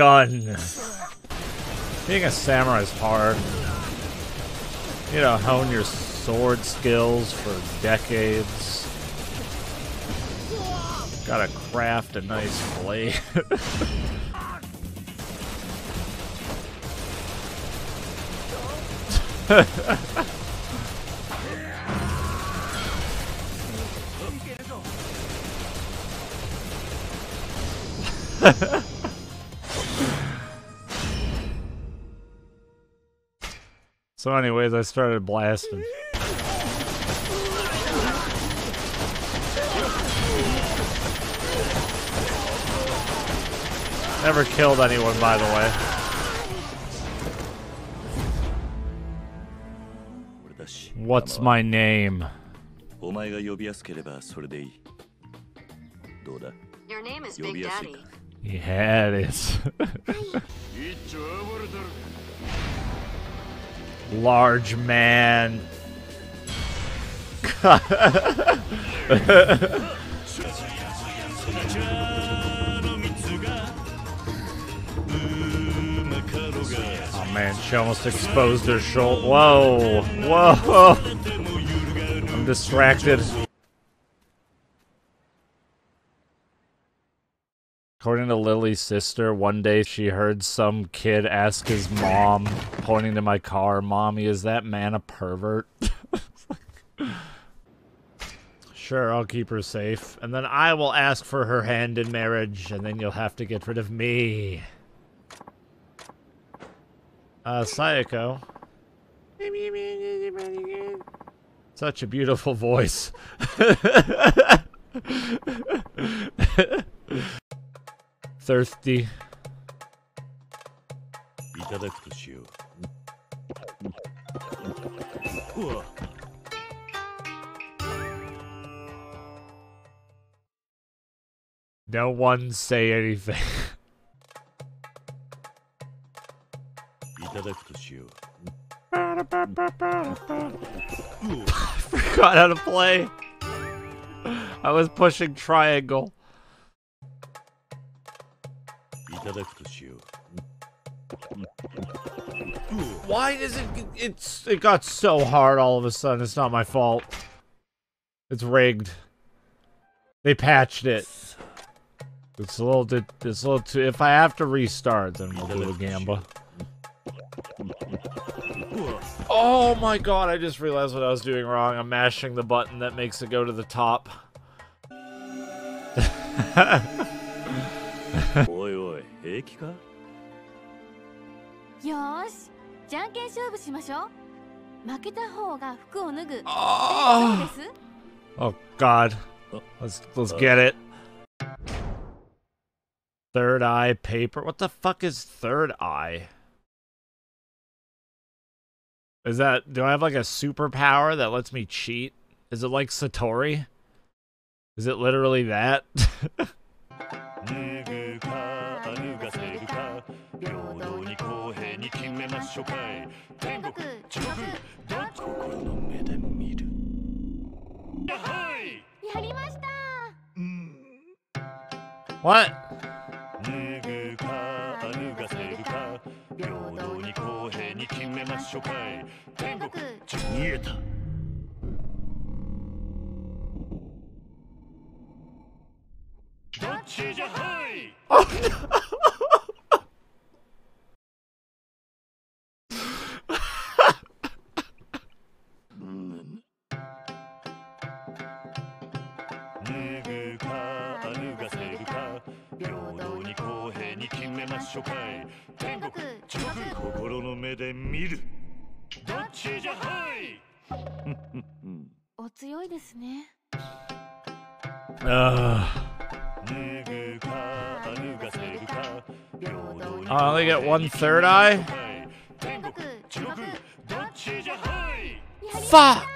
gun. Being a samurai is hard. You know, hone your sword skills for decades. Gotta craft a nice blade. So anyways, I started blasting. Never killed anyone, by the way. What's my name? Your name is Big Daddy. Yeah, it is. Large man. Oh man, she almost exposed her shoulder. Whoa, whoa! I'm distracted. According to Lily's sister, one day she heard some kid ask his mom, pointing to my car, "Mommy, is that man a pervert?" Sure, I'll keep her safe, and then I will ask for her hand in marriage, and then you'll have to get rid of me. Sayako. Such a beautiful voice. Thirsty. No one say anything. I forgot how to play. I was pushing triangle. Why does it got so hard all of a sudden? It's not my fault. It's rigged. They patched it. It's a little too. If I have to restart, then we'll do a gamba. Oh my god, I just realized what I was doing wrong. I'm mashing the button that makes it go to the top. Oh god. Let's get it. Third eye paper? What the fuck is third eye? Is that, do I have like a superpower that lets me cheat? Is it like Satori? Is it literally that? What? Oh, no. I only get one third eye? Fuck!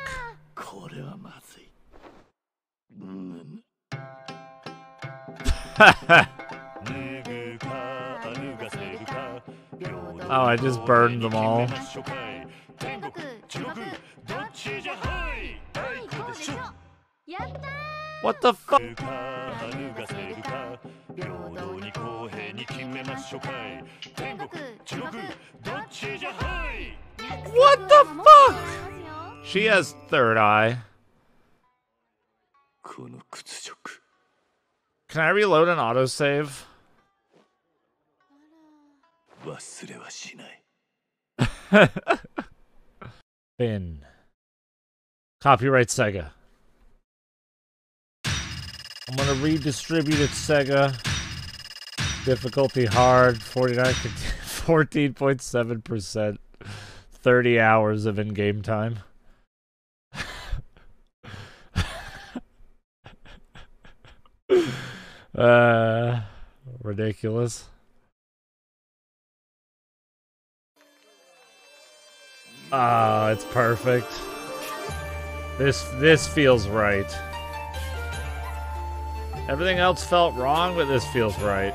Oh, I just burned them all. What the fuck? 初回天国地獄どっちじゃはい What the fuck? She has third eye. Can I reload an autosave? Bin. Copyright Sega. I'm gonna redistribute it, Sega. Difficulty hard, 14.7%. 30 hours of in-game time. Ridiculous. Ah, it's perfect. This feels right. Everything else felt wrong, but this feels right.